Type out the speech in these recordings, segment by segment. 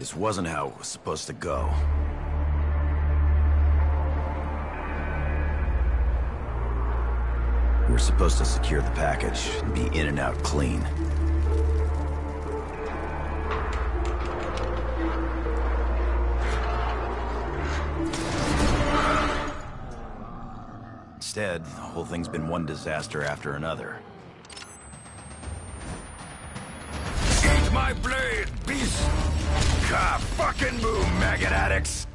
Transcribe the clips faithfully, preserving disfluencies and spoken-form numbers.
This wasn't how it was supposed to go. We were supposed to secure the package and be in and out clean. Instead, the whole thing's been one disaster after another. Eat my blade, beast! Ka fucking boom, maggot addicts!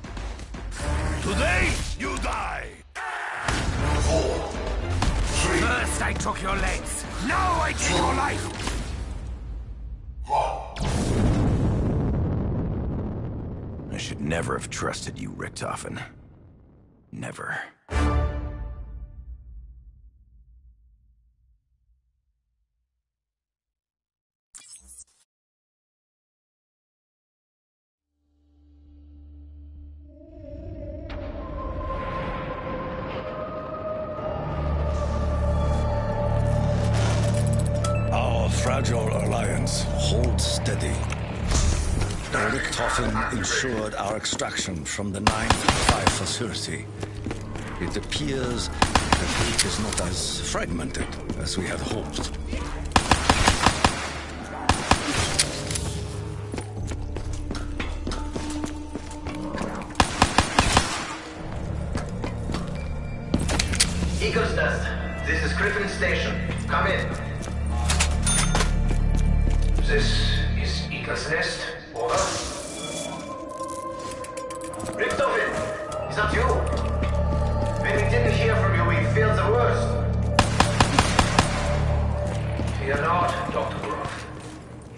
Today, you die! Four, three, first I took your legs, now I take your life! I should never have trusted you, Richtofen. Never. Ensured our extraction from the nine five facility. It appears the fleet is not as fragmented as we had hoped. Ecostass, this is Griffin Station. Come in. This is Eagle's Nest. Over. Richtofen, is that you? When we didn't hear from you, we feared the worst. Fear not, Doctor Groff.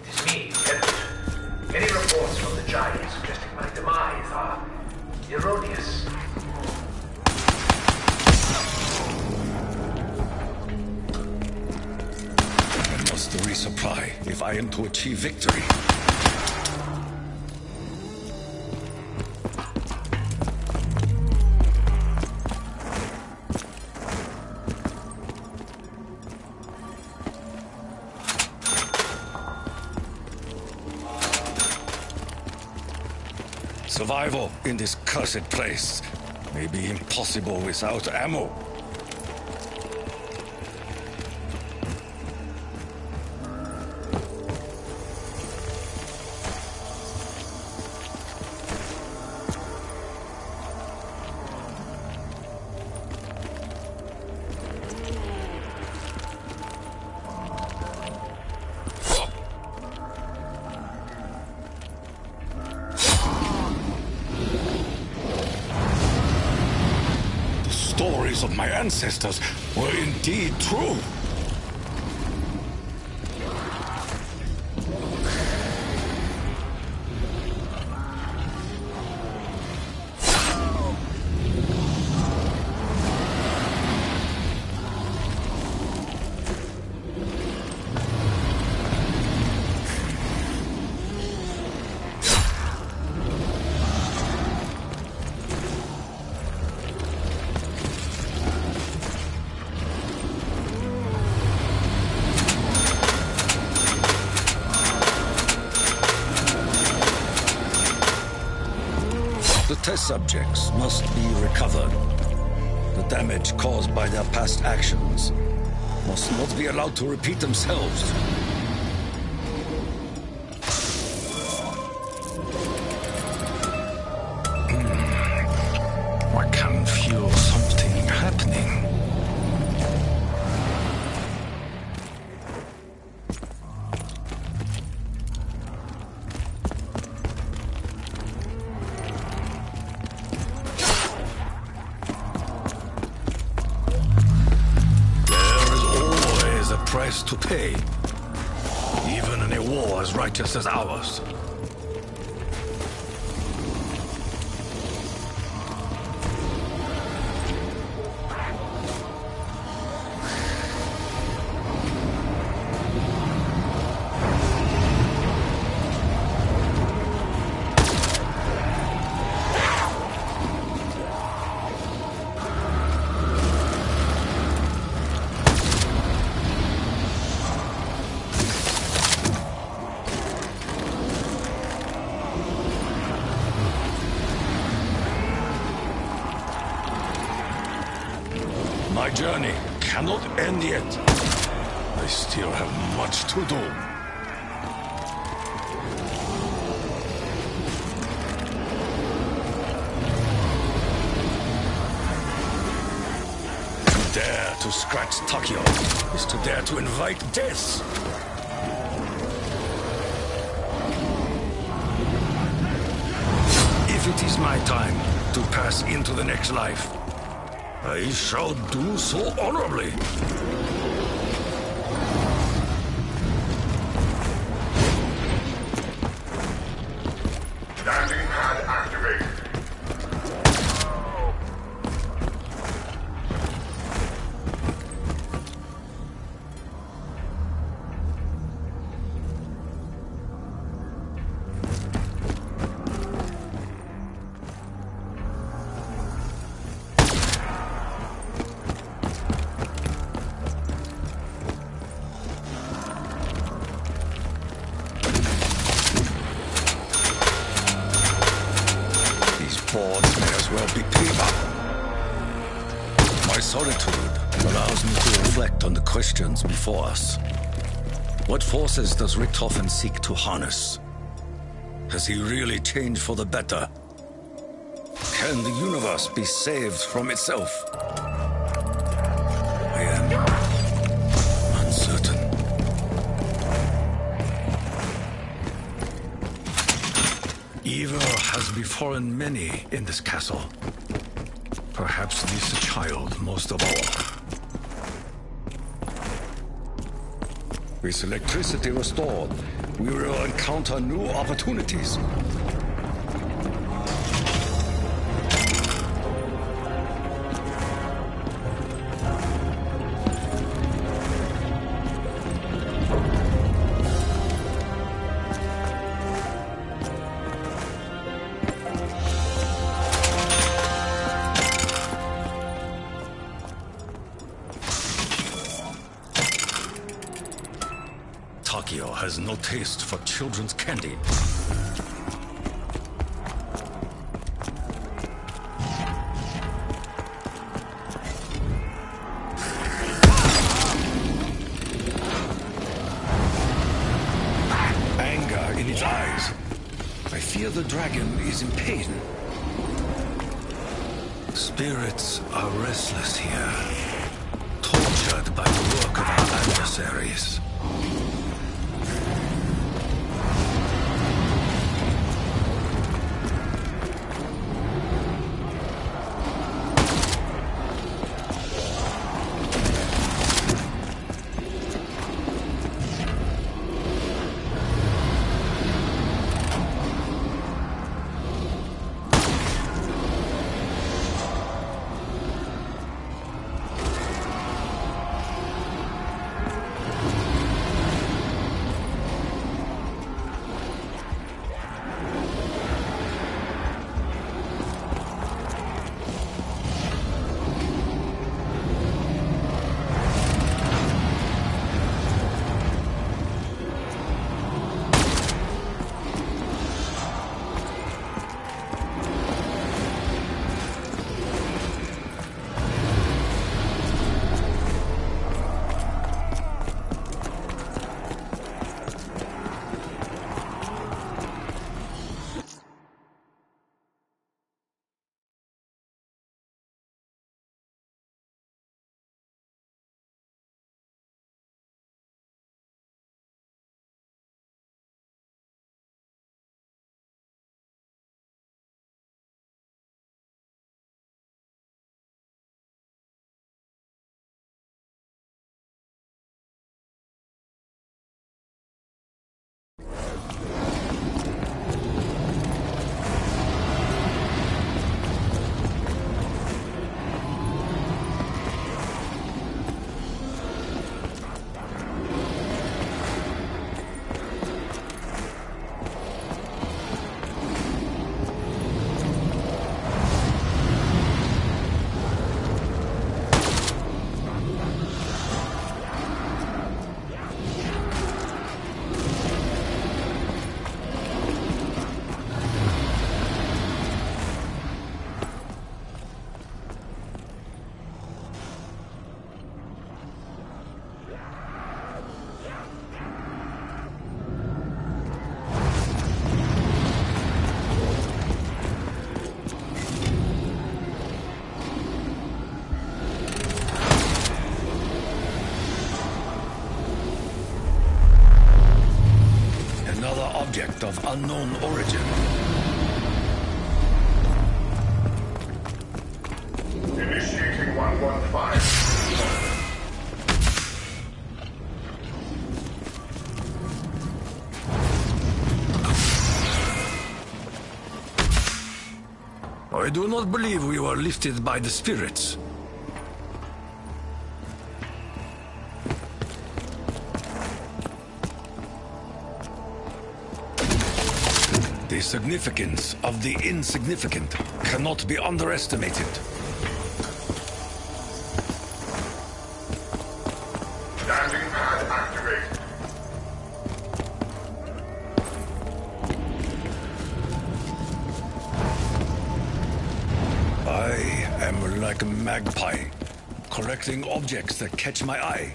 It is me, Edward. Many reports from the Giant suggesting my demise are erroneous. I must resupply if I am to achieve victory. Survival in this cursed place may be impossible without ammo. Of my ancestors were indeed true. Test subjects must be recovered. The damage caused by their past actions must not be allowed to repeat themselves. I can feel something happening. To pay, even in a war as righteous as ours. journey cannot end yet. I still have much to do. To dare to scratch Takio is to dare to invite death. If it is my time to pass into the next life, I shall do so honorably. Before us. What forces does Richtofen seek to harness? Has he really changed for the better? Can the universe be saved from itself? I am uncertain. Evil has befallen many in this castle. Perhaps this child most of all. With electricity restored, we will encounter new opportunities. No taste for children's candy. Anger in his eyes. I fear the dragon is in pain. Spirits are restless here, tortured by the work of our adversaries. object of unknown origin. Initiating one one five. I do not believe we were lifted by the spirits. The significance of the insignificant cannot be underestimated. Landing pad activated. I am like a magpie, collecting objects that catch my eye.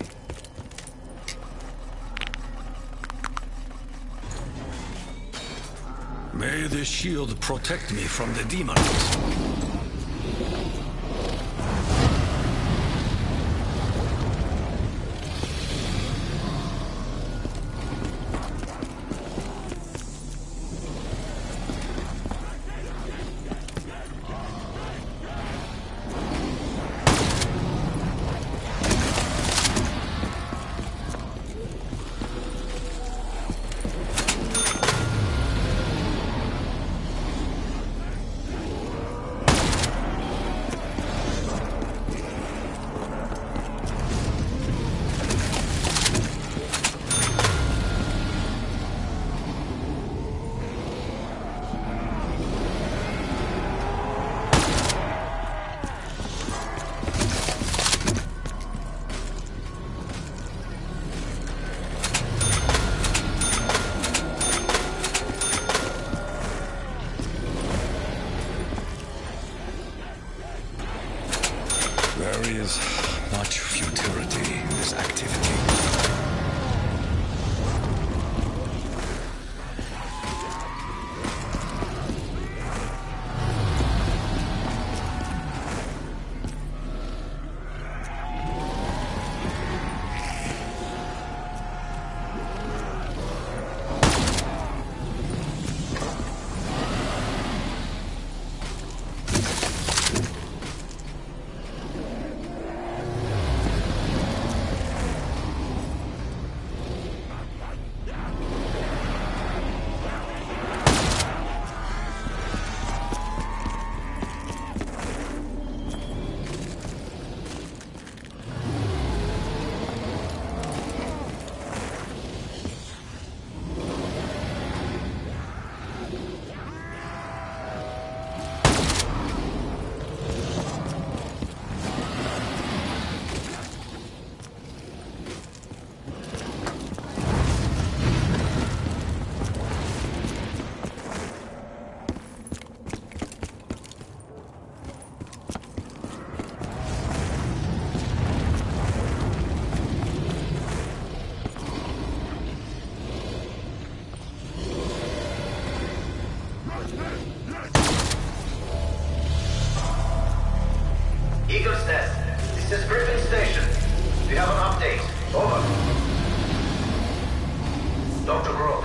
May this shield protect me from the demons. Eagle's Nest, this is Griffin Station. We have an update. Over. Doctor Grove,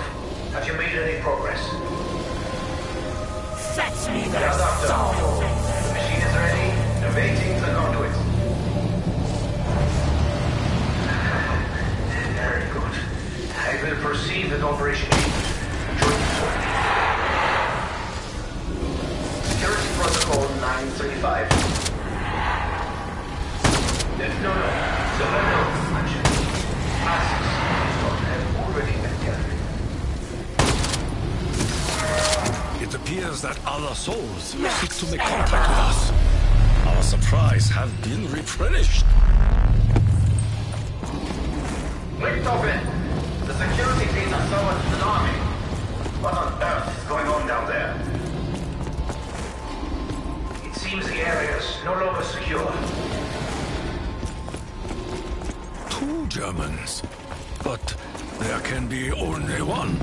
have you made any progress? Fetch me that soul! The machine is ready, evading the conduits. Very good. I will proceed with Operation E. Security Protocol nine thirty-five. No, no, no, no, actually, passes have already been carried. It appears that other souls seek to make contact with us. Our supplies have been replenished. Richtofen, the security team has summoned an army. What on earth is going on down there? It seems the area is no longer secure. Germans, but there can be only one.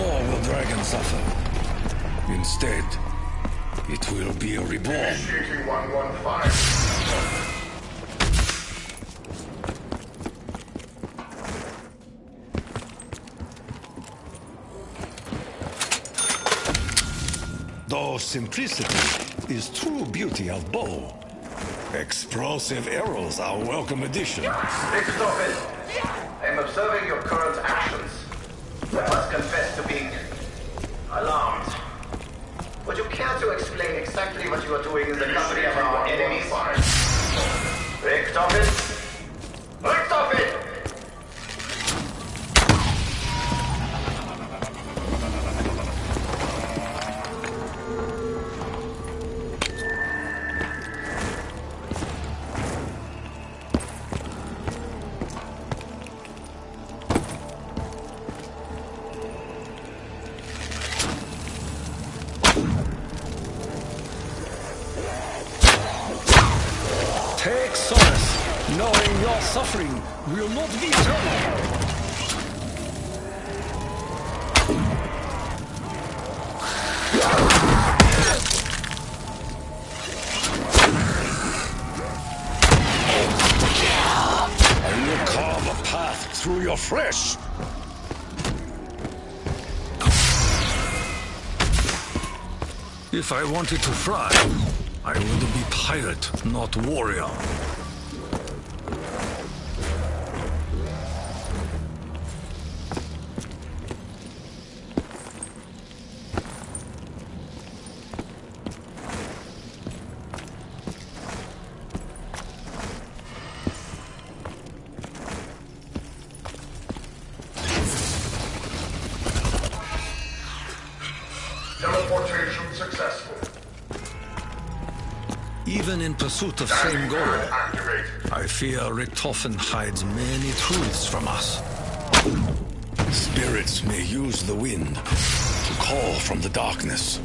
more will Dragon suffer. Instead, it will be a reborn. Initiating one one five. Though simplicity is true beauty of bow, explosive arrows are a welcome addition. Richtofen, I'm observing your current actions. I must confess to being alarmed. Would you care to explain exactly what you are doing in the company of our enemies? Richtofen! Richtofen! Take solace, knowing your suffering will not be eternal. I will carve a path through your flesh. If I wanted to fly, I would be pirate, not warrior. Teleportation successful. Even in pursuit of same goal, I fear Richtofen hides many truths from us. Spirits may use the wind to call from the darkness.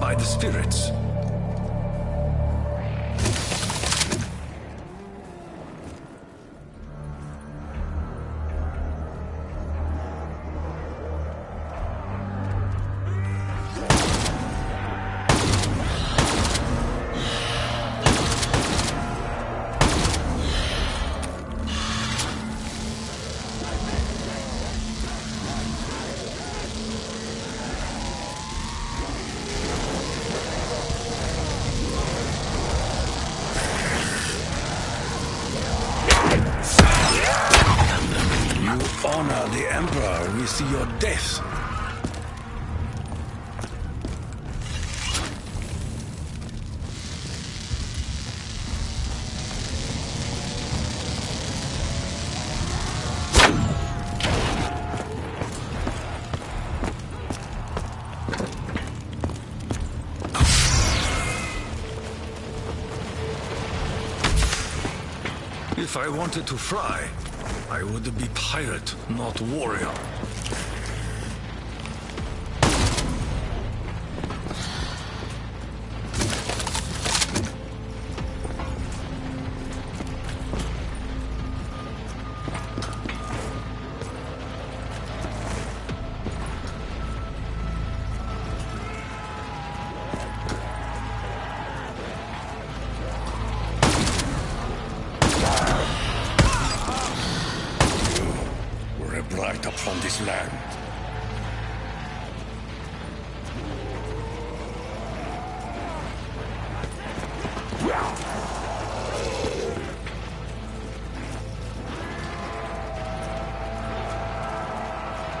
By the spirits. Honor the Emperor, we see your death. If I wanted to fly, I would be pirate, not warrior.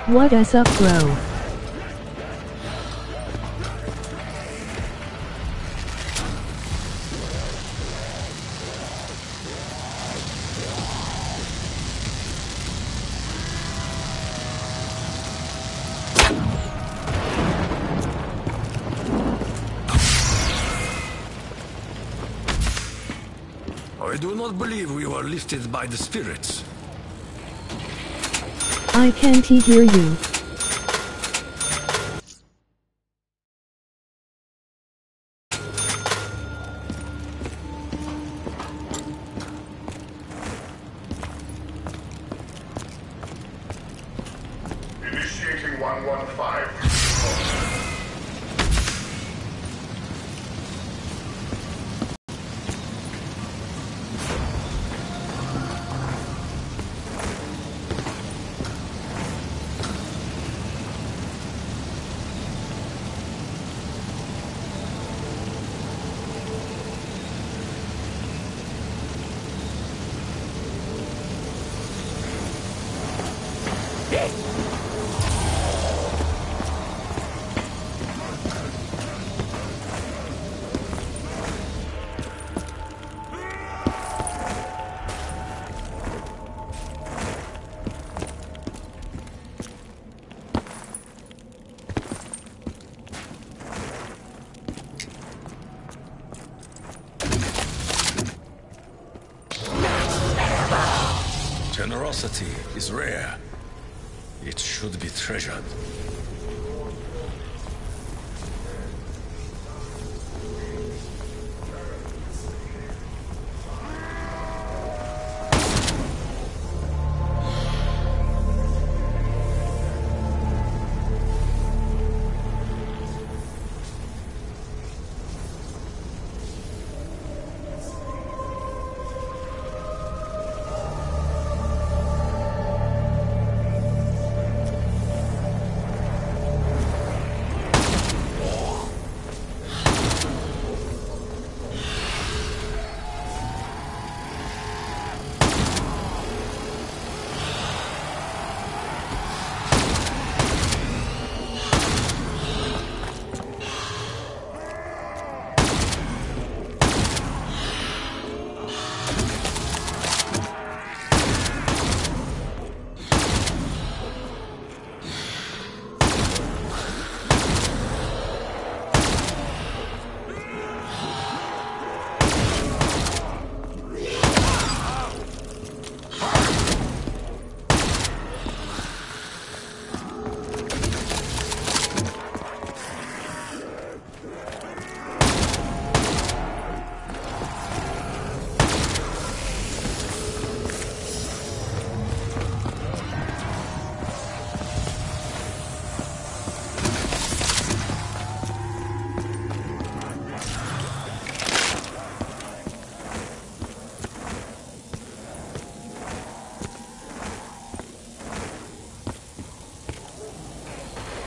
What is up, bro? I do not believe we were lifted by the spirits. I can't hear you. Generosity is rare. It should be treasured.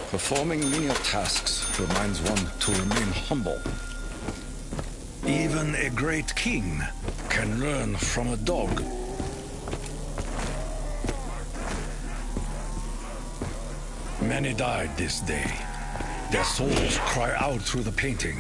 Performing menial tasks reminds one to remain humble. Even a great king can learn from a dog. Many died this day. Their souls cry out through the painting.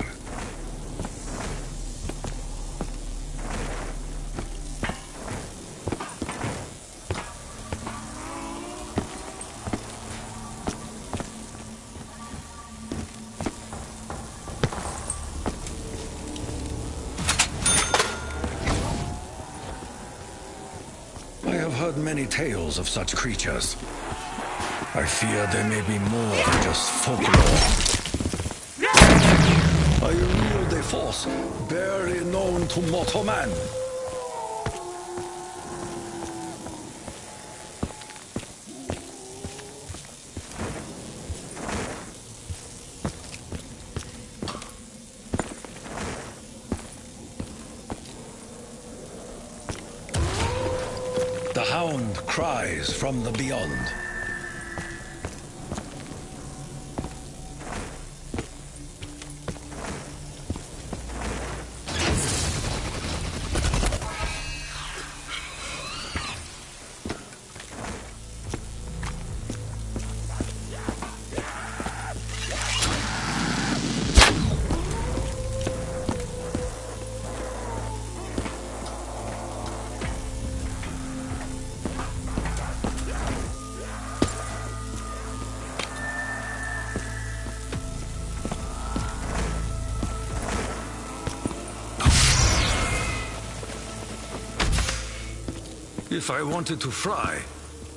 I have heard many tales of such creatures. I fear they may be more than just folklore. I wield a force barely known to mortal man. The hound cries from the beyond. If I wanted to fly,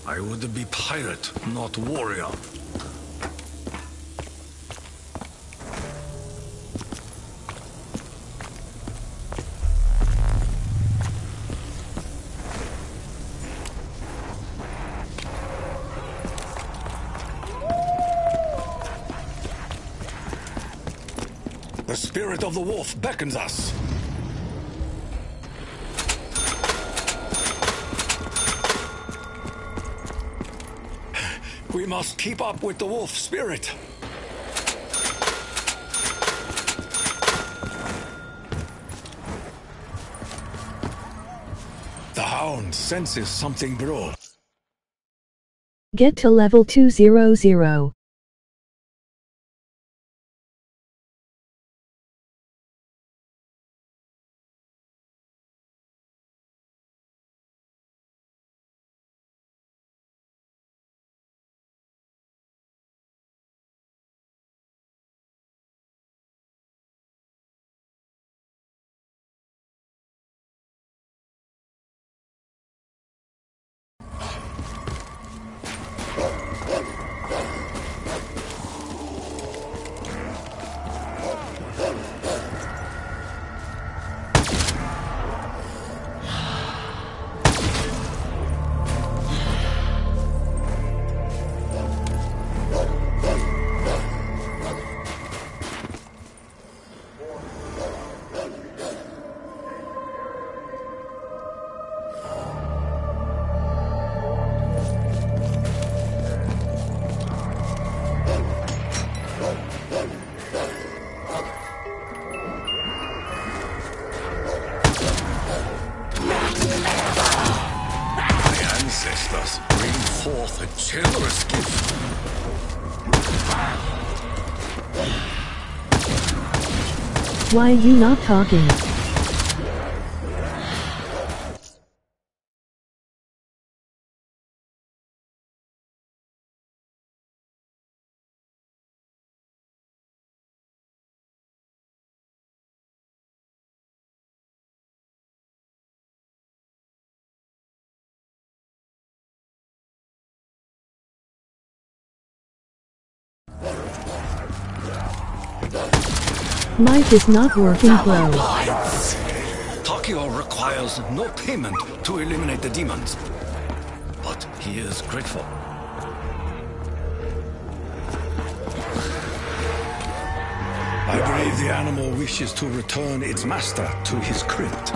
I would be pirate, not warrior. The spirit of the wolf beckons us. We must keep up with the wolf spirit. The hound senses something bro. Get to level two hundred. Why are you not talking? Life is not working well. Tokyo requires no payment to eliminate the demons, but he is grateful. I believe the animal wishes to return its master to his crypt.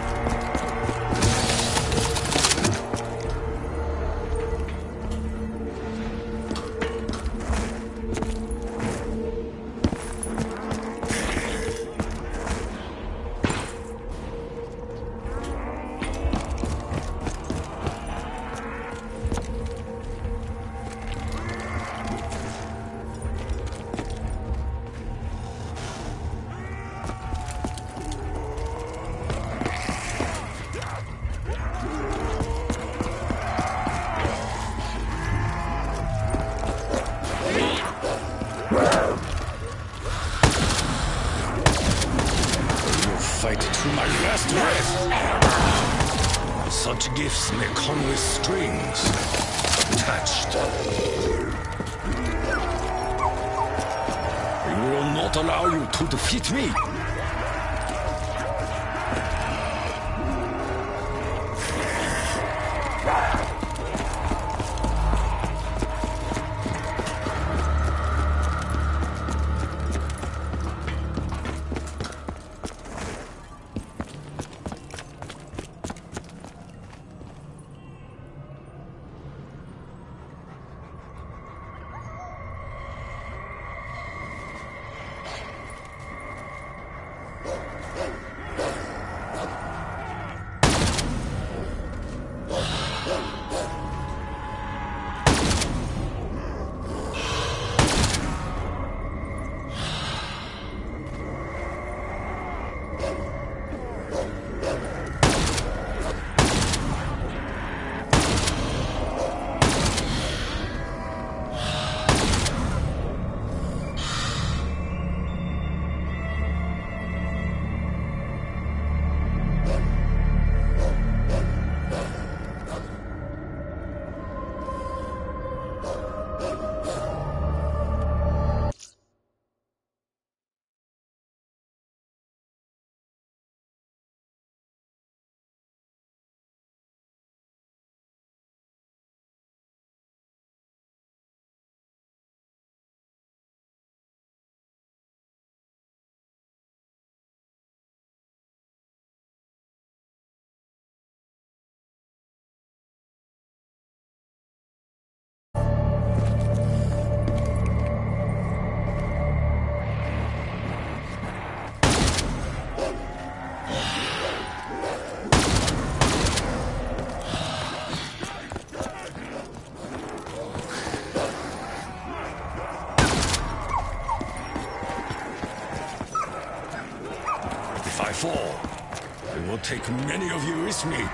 gifts may come with strings attached. I will not allow you to defeat me. I will take many of you with me.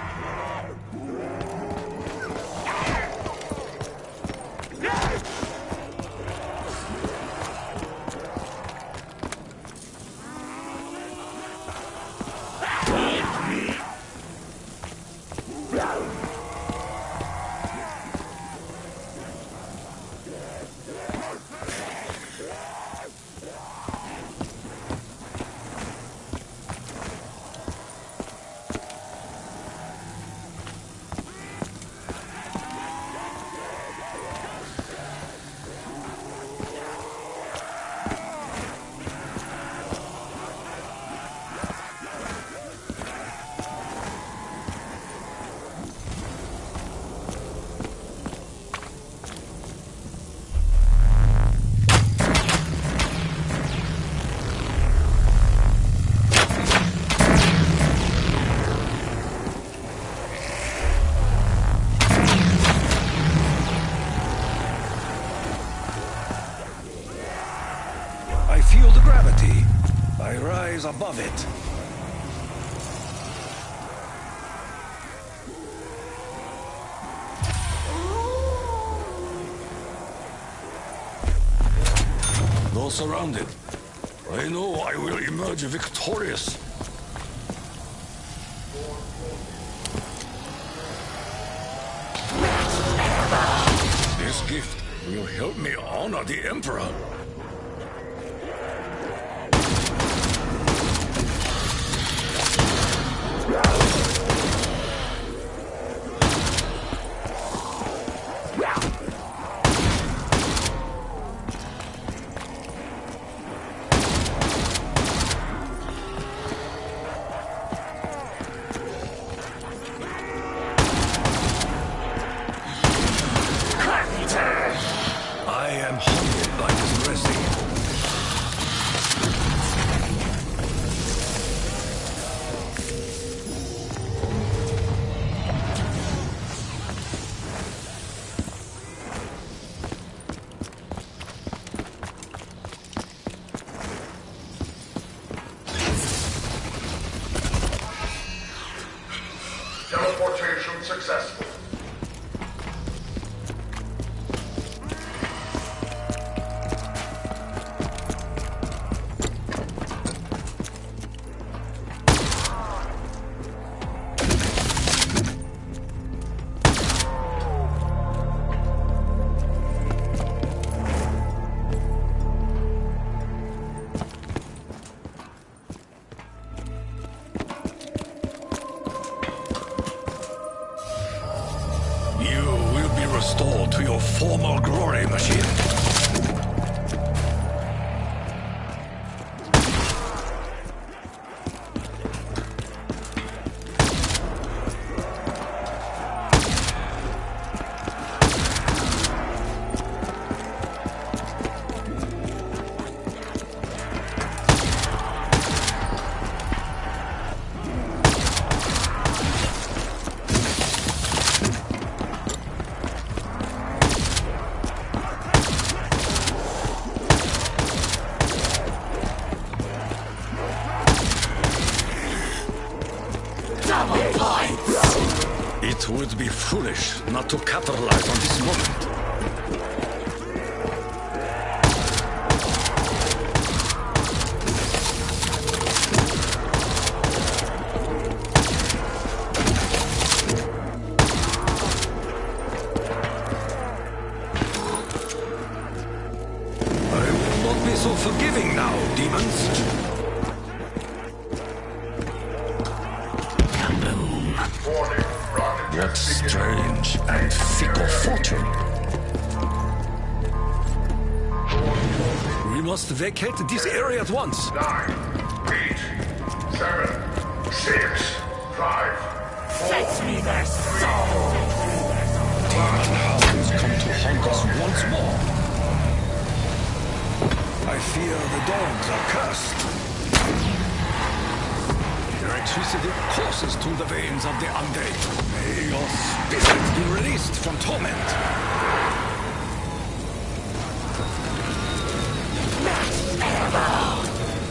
Above it. Though surrounded, I know I will emerge victorious. This gift will help me honor the Emperor. restored to your former glory, machine. To capitalize on this moment. Vacate this area at once. Nine, eight, seven, six, five, four. Fetch me their soul. Demon hounds come to haunt us once more. I fear the dogs are cursed. Electricity courses through the veins of the undead. May your spirits be released from torment.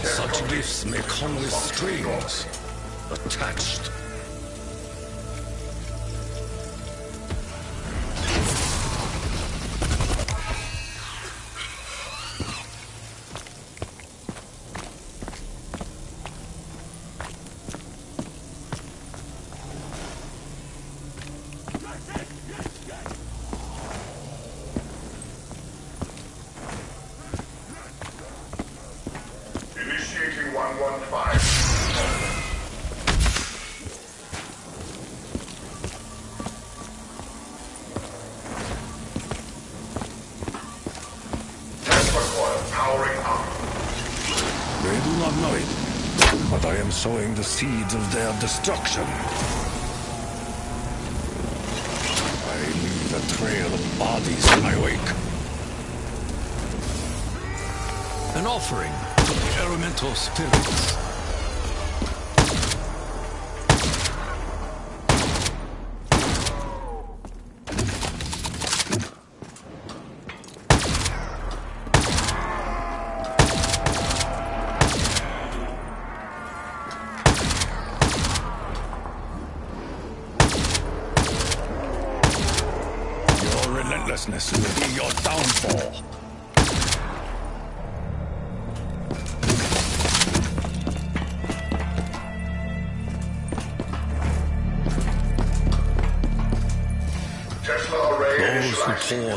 Such gifts may come with strings attached. Sowing the seeds of their destruction. I leave a trail of bodies in my wake. An offering to the elemental spirits.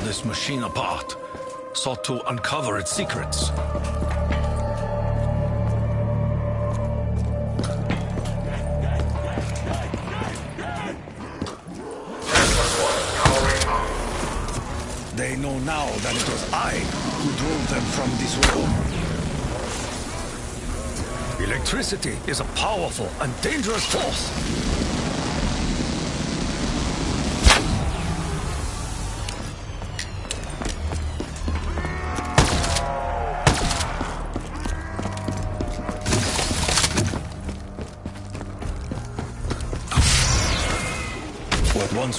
This machine apart, sought to uncover its secrets. They know now that it was I who drove them from this world. Electricity is a powerful and dangerous force.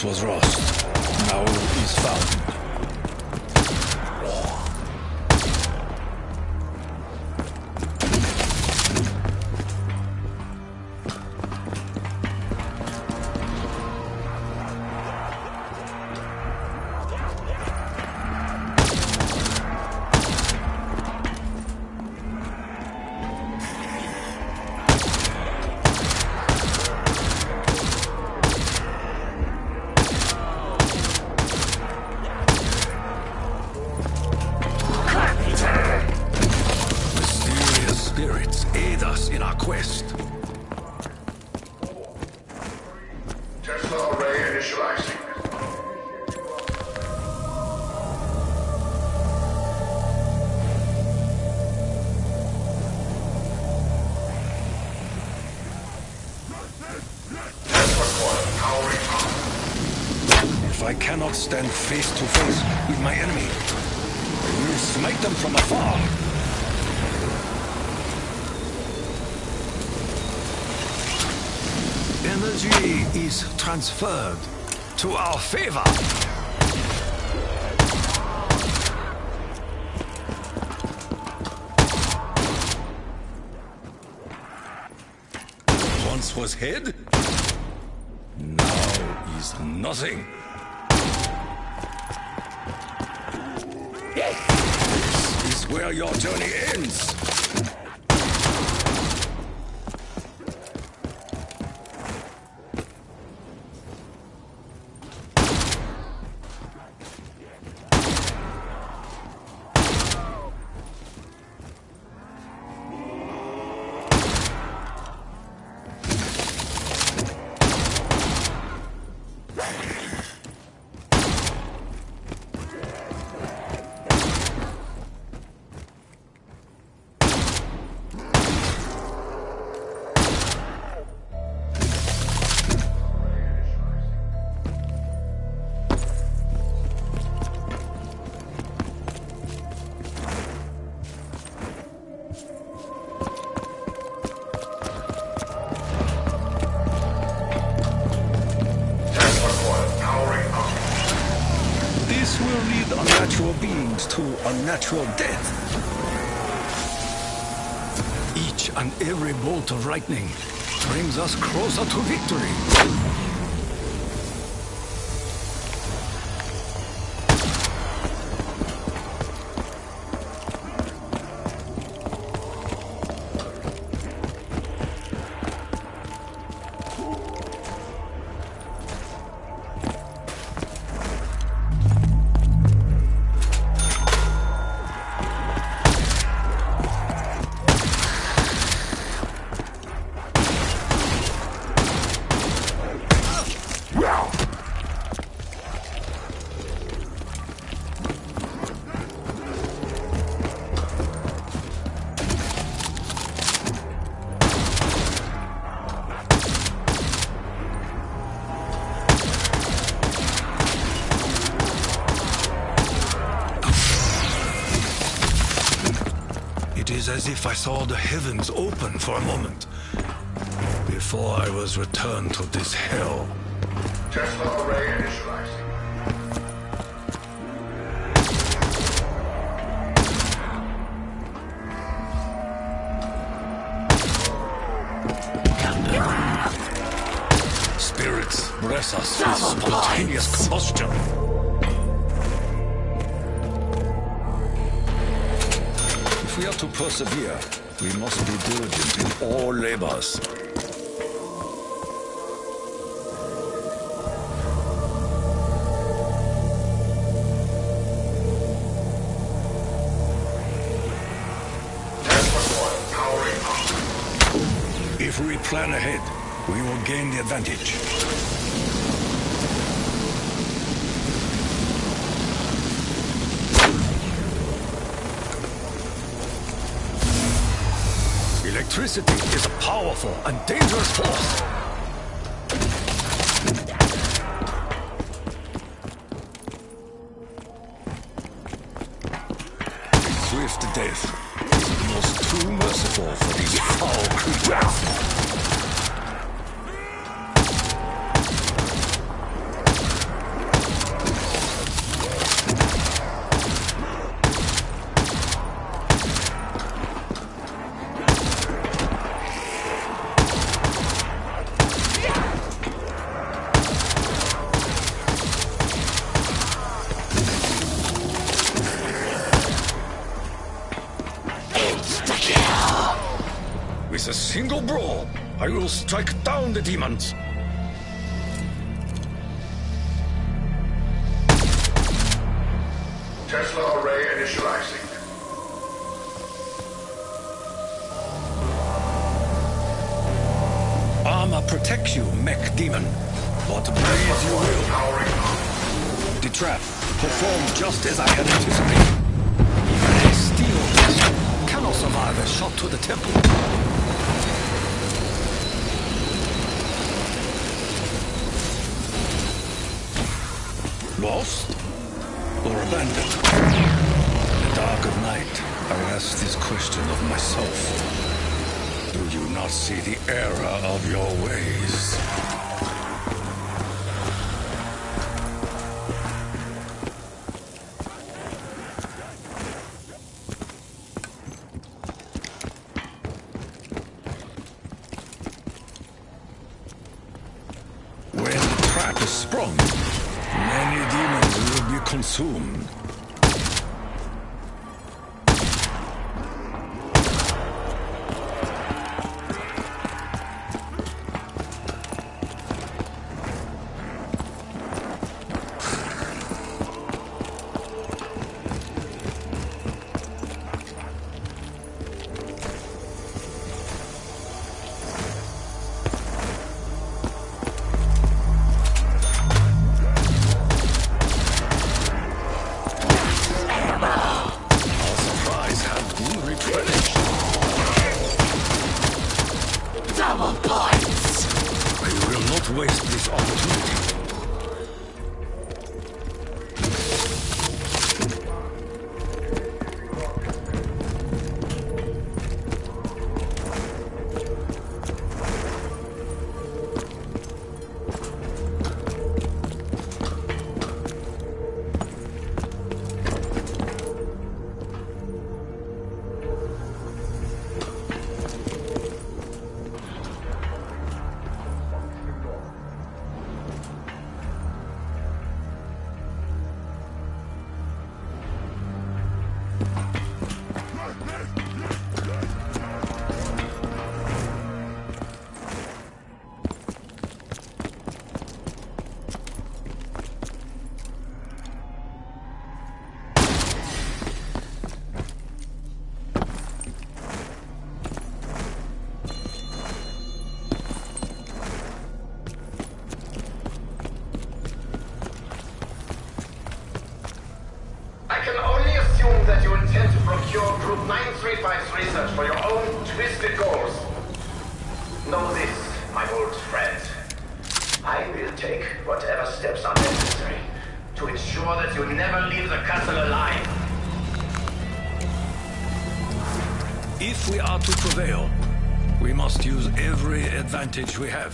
Was lost, now is found. not stand face to face with my enemy. I will smite them from afar. Energy is transferred to our favor. Once was head, now is nothing. This is where your journey ends. Unnatural death. Each and every bolt of lightning brings us closer to victory. As if I saw the heavens open for a moment before I was returned to this hell. Tesla array initializing. Spirits bless us with spontaneous combustion. To persevere, we must be diligent in all labors. If we plan ahead, we will gain the advantage. Electricity is a powerful and dangerous force. Swift death is almost too merciful for these foul creatures. Will strike down the demons. Tesla array initializing. Armor protects you, mech demon. But brave you will. The trap performed just as I had anticipated. Even a steel vessel cannot survive a shot to the temple. lost or abandoned? In the dark of night, I ask this question of myself. Do you not see the error of your ways? Soon. We have.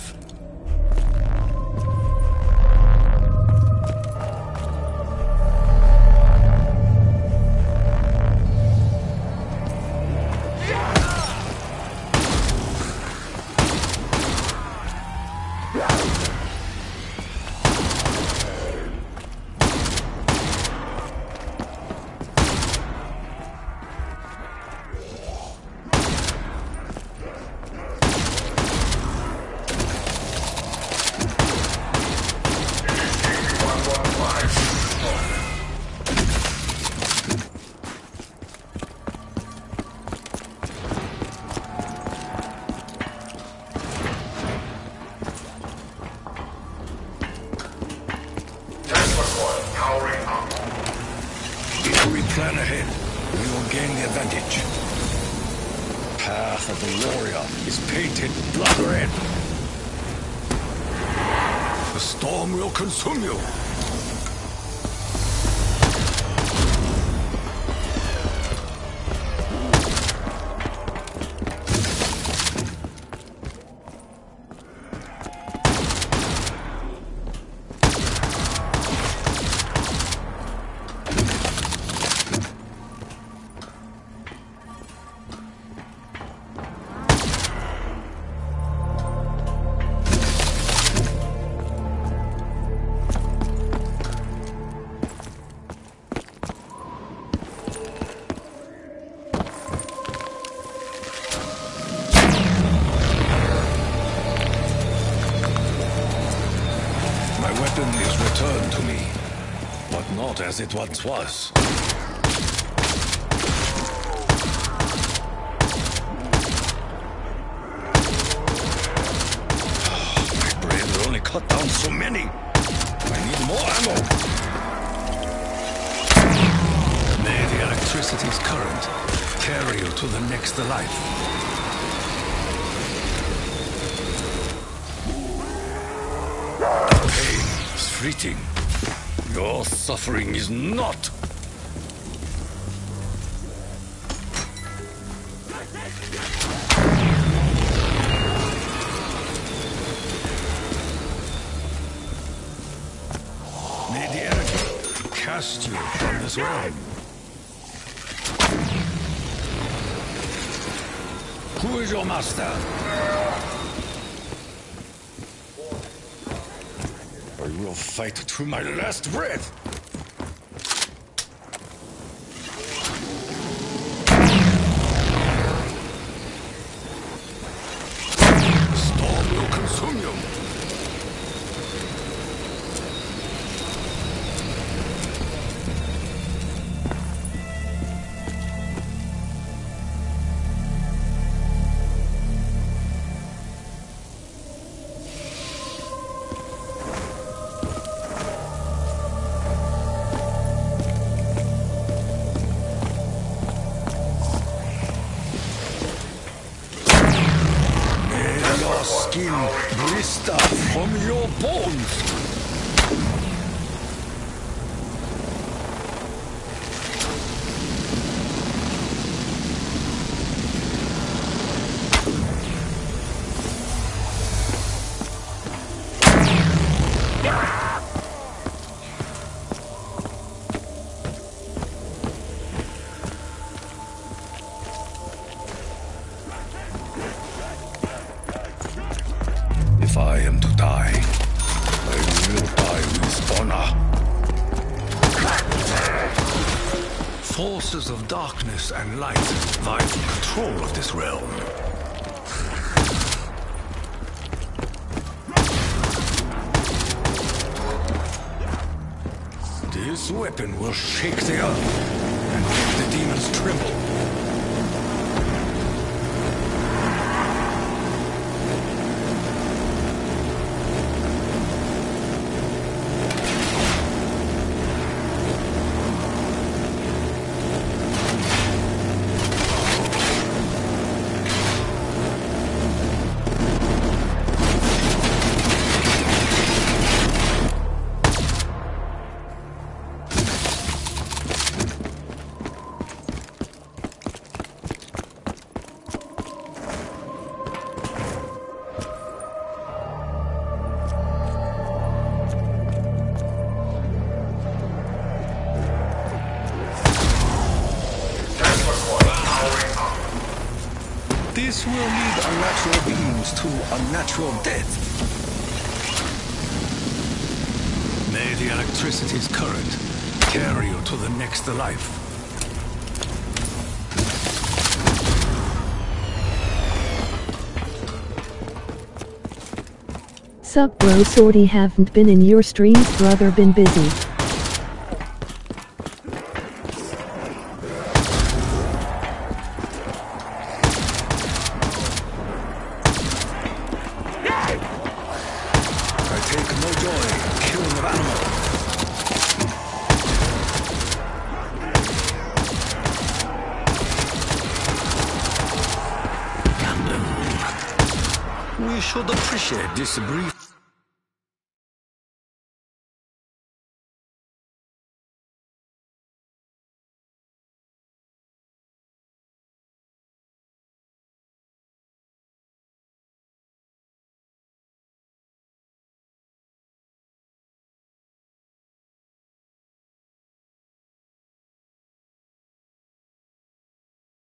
Consume you! As it once was. My brain will only cut down so many. I need more ammo. May the electricity's current carry you to the next life. Pain is fleeting. Your suffering is not. May the energy cast you from this realm. Who is your master? I will fight to my last breath! Forces of darkness and light vie for control of this realm. This weapon will shake the earth and make the demons tremble. This will lead unnatural beings to unnatural death. May the electricity's current carry you to the next life. Sup bro, sorry haven't been in your streams brother, been busy. Disagree.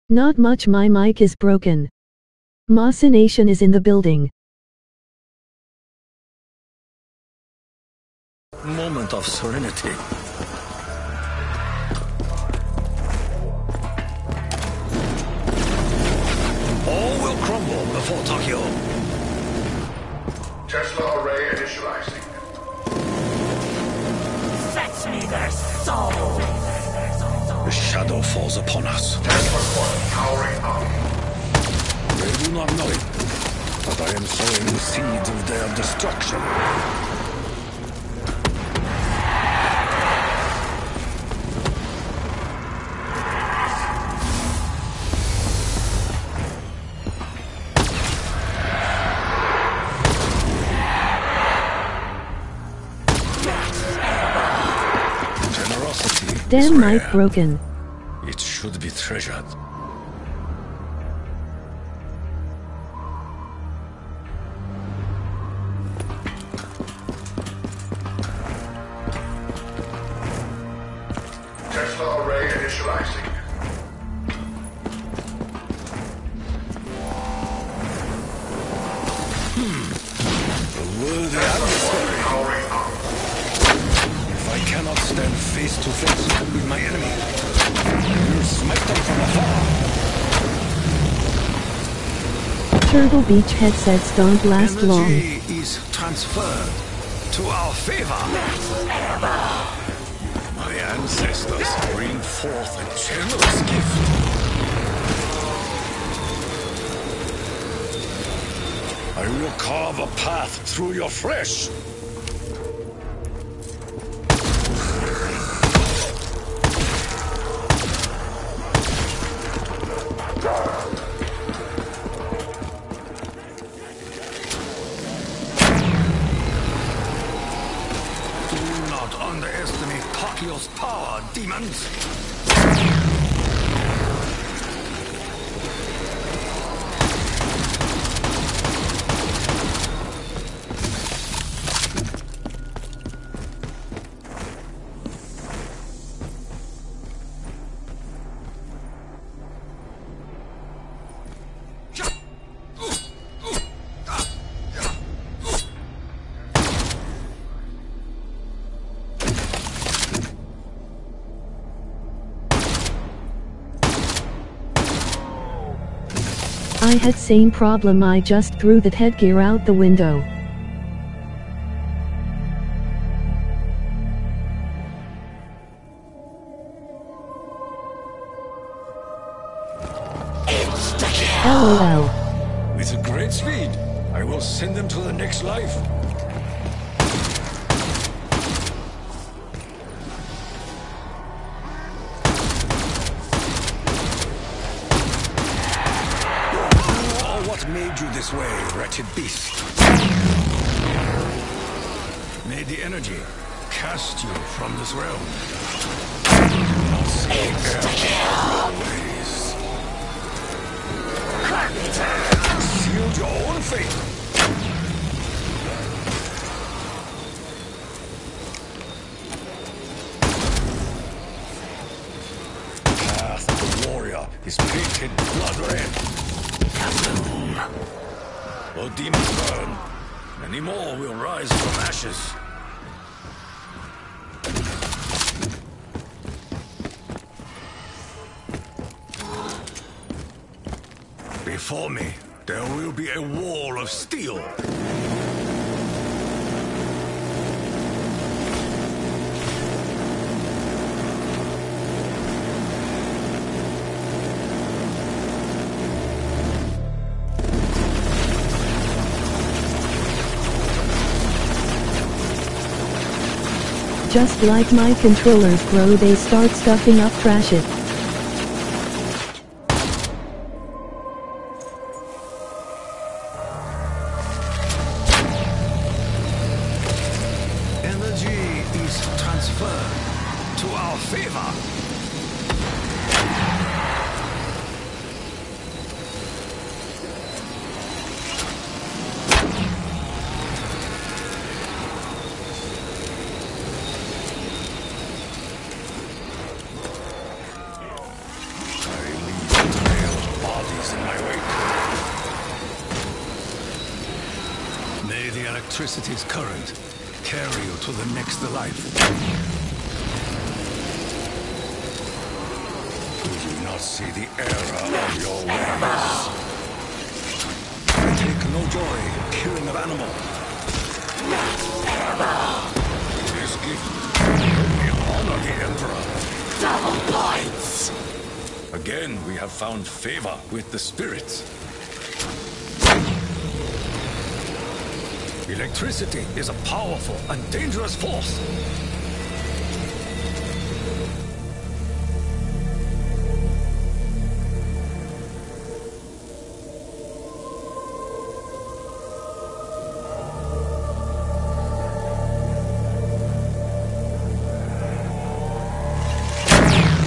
Not much, my mic is broken. Massa Nation is in the building. Moment of serenity. All will crumble before Tokyo. Tesla array initializing. Fetch me their soul. The shadow falls upon us. Tesla one powering up. They do not know it, but I am sowing the seeds of their destruction. damn right broken. It should be treasured. Tesla array initializing. Hmm. A worthy adversary. If I cannot stand face to face with my enemy, I will smite them from afar. Turtle Beach headsets don't last Energy long. Energy is transferred to our favor. My ancestors bring forth a generous gift. I will carve a path through your flesh. Demons! I had same problem, I just threw that headgear out the window. It's the L O L. With great speed, I will send them to the next life. This way, wretched beast. May the energy cast you from this realm. Sealed your own fate. Demons burn. Many more will rise from ashes. Before me, there will be a wall of steel. Just like my controllers grow, they start stuffing up, trash it. Energy is transferred to our favor. Electricity's current carry you to the next life. Do you not see the error of your ways? I take no joy in killing an animal. This gift will honor the Emperor. Double points! Again, we have found favor with the spirits. Electricity is a powerful and dangerous force.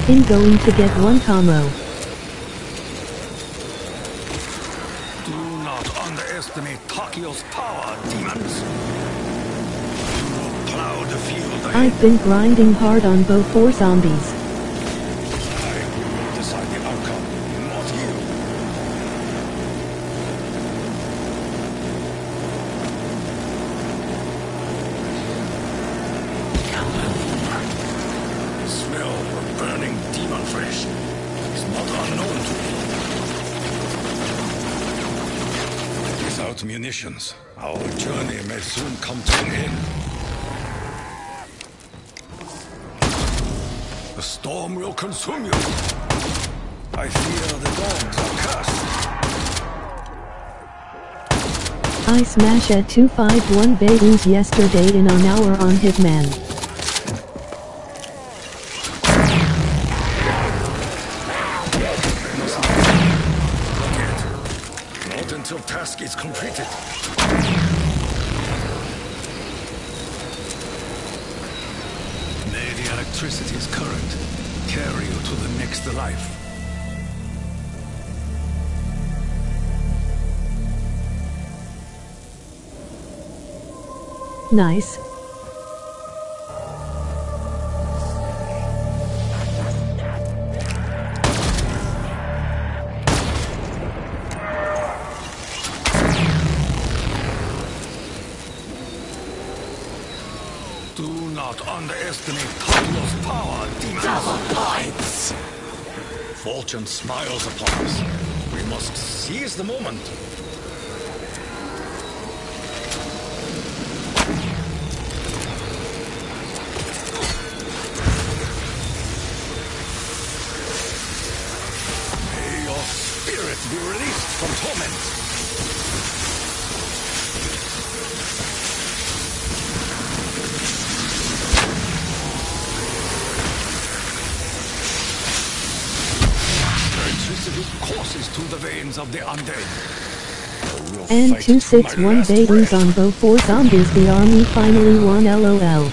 Griffin going to get one combo. Do not underestimate Tokyo's power, demons. Plow the field. I've been grinding hard on both four zombies. Munitions. Our journey may soon come to an end. The storm will consume you. I fear the dogs are cursed. I smashed at two five one Vegans yesterday in an hour on Hitman. It's completed. May the electricity's current carry you to the next life. Nice. Underestimate Thanos' power, demons. Double points. Fortune smiles upon us. We must seize the moment. May your spirit be released from torment. To the veins of the undead. And two six one Vegans on bow four zombies. The army finally won. L O L.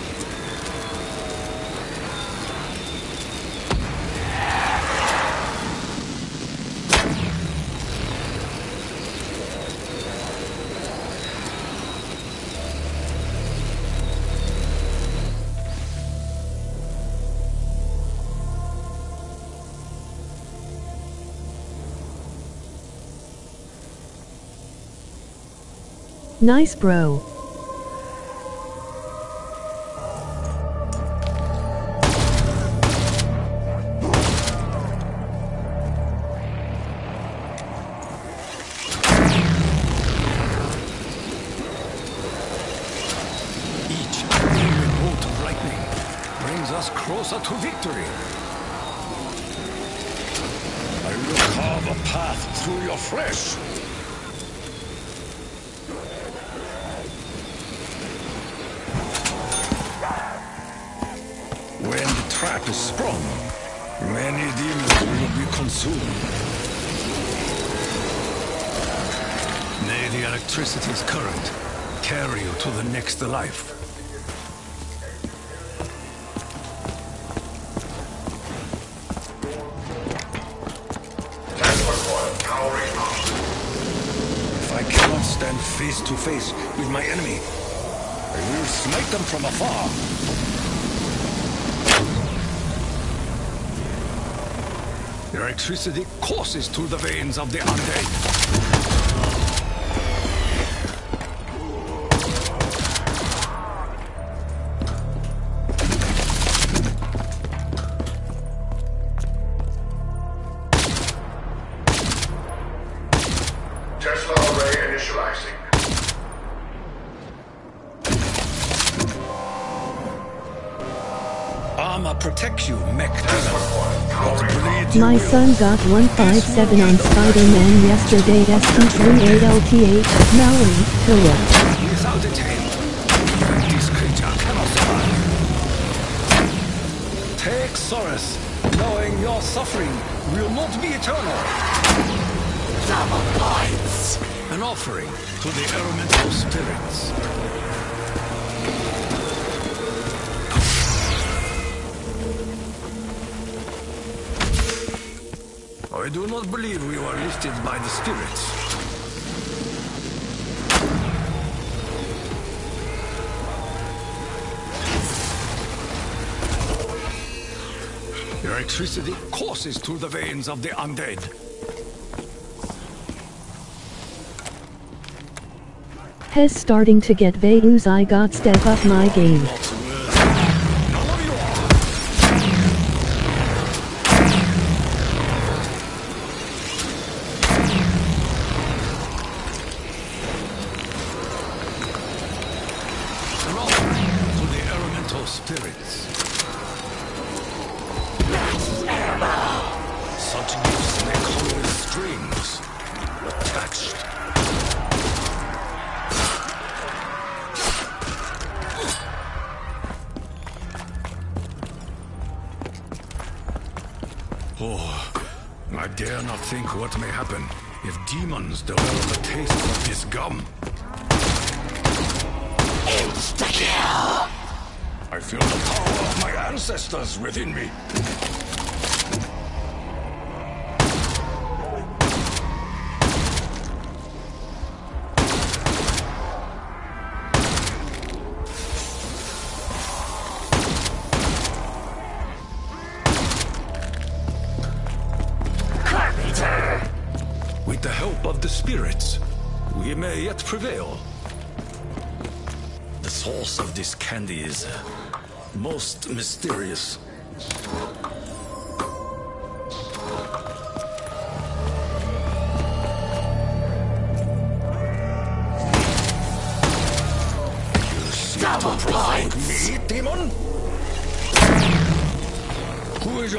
Nice, bro. Each tiny bolt of lightning brings us closer to victory. I will carve a path through your flesh. Trap is sprung. Many demons will be consumed. May the electricity's current carry you to the next life. If I cannot stand face to face with my enemy, I will smite them from afar. Electricity courses through the veins of the undead. Tesla array initializing. Armor protects you, mech. My son got one five seven on Spider-Man yesterday. S T three eight L T H, Maui, Tua. Without a tail, this creature cannot survive. Take Soros, knowing your suffering will not be eternal. Double points. An offering to the elemental spirits. I do not believe we were lifted by the spirits. Your electricity courses through the veins of the undead. He's starting to get views. I got step up my game. Within me. Carpenter. With the help of the spirits, we may yet prevail. The source of this candy is most mysterious.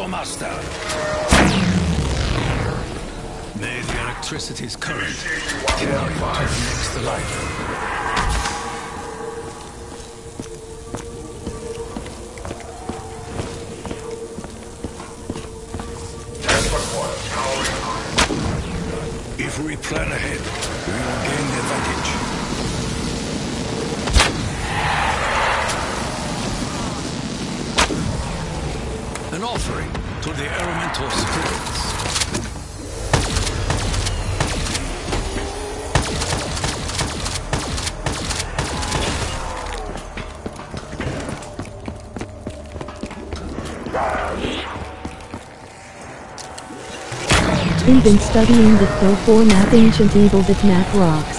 Master. May the electricity's current carry you to the next life. If we plan ahead, we will gain the advantage. An offering to the elemental spirits. We've been studying the four four map, ancient evil that map rocks.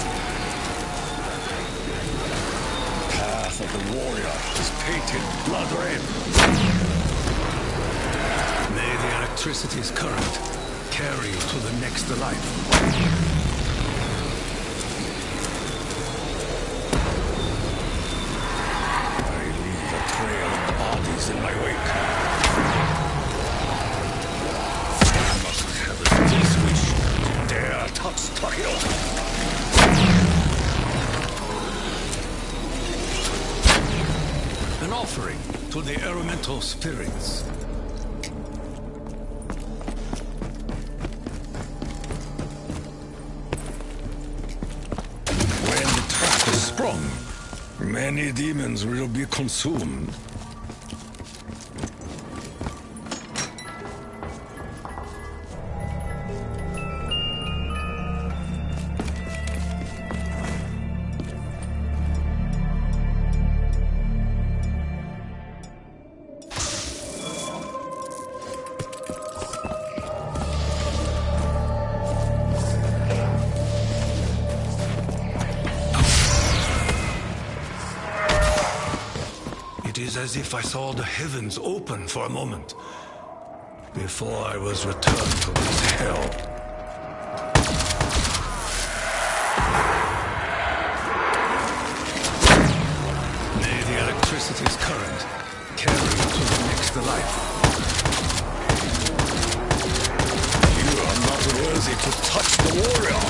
Consumed. As if I saw the heavens open for a moment before I was returned to this hell. May the electricity's current carry you to the next life. You are not worthy to touch the warrior.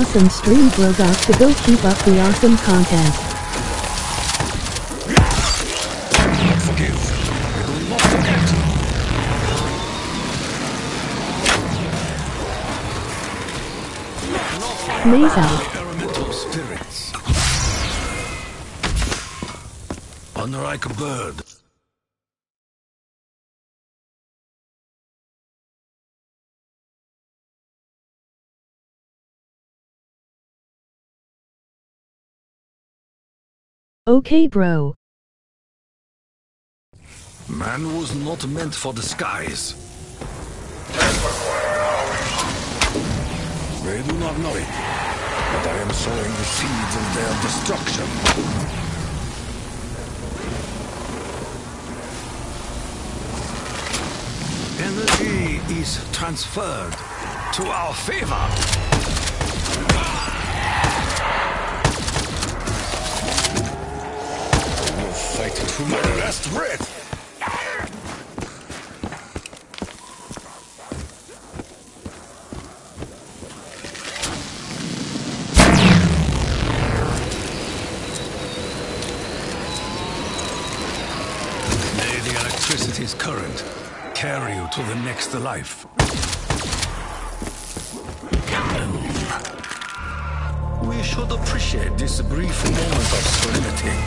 Awesome stream, bro. Got to go. Keep up the awesome content. Elemental spirits. Honor like a bird. Okay, bro. Man was not meant for the skies. They do not know it, but I am sowing the seeds of their destruction. Energy is transferred to our favor. I will fight to my last breath. Electricity's current carry you to the next life. Um, we should appreciate this brief moment of serenity.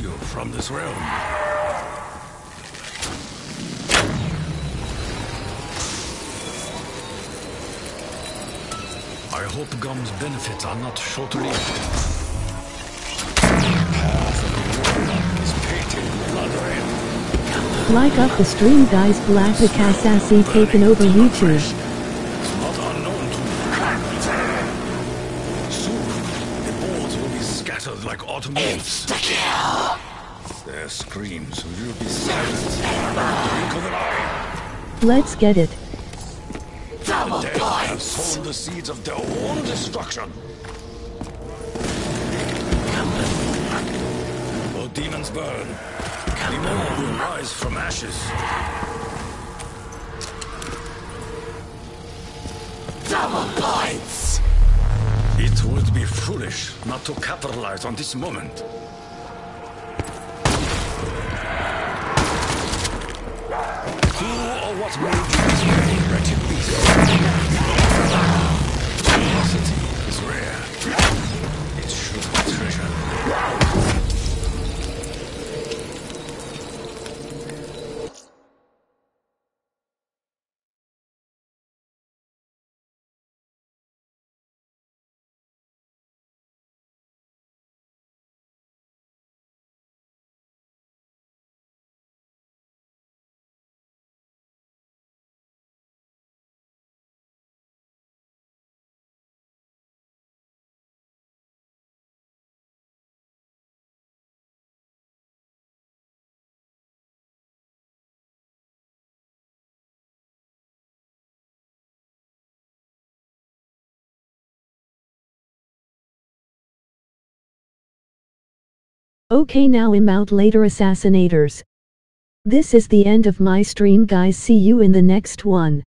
You from this realm. I hope Gum's benefits are not short-lived. Like up the stream, guys. Blackhawk Assassin taken over YouTube. Screams, you'll be silent. Let's get it. Double points. Have sown the seeds of their own destruction. Oh, demons burn. The more will rise from ashes. Double points. It would be foolish not to capitalize on this moment. What made this way, wretched beast? Velocity is rare. It should be treasure. Okay, now I'm out later, assassinators. This is the end of my stream, guys. See you in the next one.